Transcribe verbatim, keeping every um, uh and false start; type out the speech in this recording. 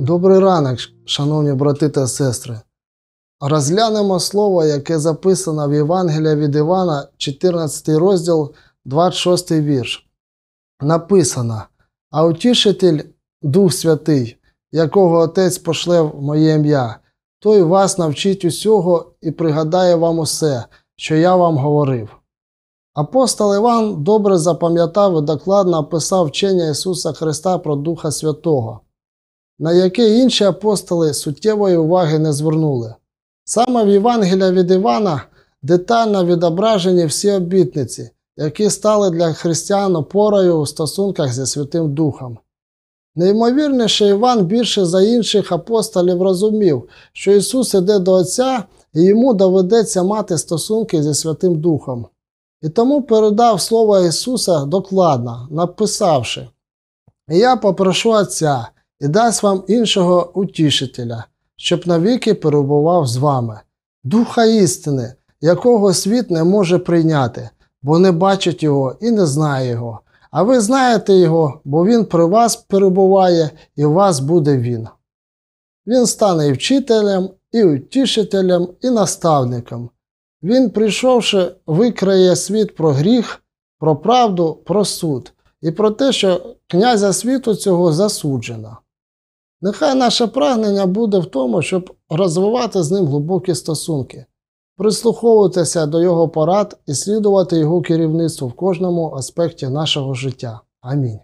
Добрий ранок, шановні брати та сестри! Розглянемо слово, яке записано в Євангелії від Івана, чотирнадцятий розділ, двадцять шостий вірш. Написано: «А Утішитель, Дух Святий, якого Отець пошле в моє ім'я, той вас навчить усього і пригадає вам усе, що я вам говорив». Апостол Іван добре запам'ятав і докладно описав вчення Ісуса Христа про Духа Святого, на яке інші апостоли суттєвої уваги не звернули. Саме в Євангелії від Івана детально відображені всі обітниці, які стали для християн опорою у стосунках зі Святим Духом. Неймовірніше, Іван більше за інших апостолів розумів, що Ісус іде до Отця і йому доведеться мати стосунки зі Святим Духом. І тому передав слово Ісуса докладно, написавши: «І я попрошу Отця, і дасть вам іншого утішителя, щоб навіки перебував з вами, Духа істини, якого світ не може прийняти, бо не бачить його і не знає його. А ви знаєте його, бо він при вас перебуває, і у вас буде він. Він стане і вчителем, і утішителем, і наставником. Він, прийшовши, викриє світ про гріх, про правду, про суд, і про те, що князя світу цього засуджено». Нехай наше прагнення буде в тому, щоб розвивати з ним глибокі стосунки, прислуховуватися до його порад і слідувати його керівництву в кожному аспекті нашого життя. Амінь.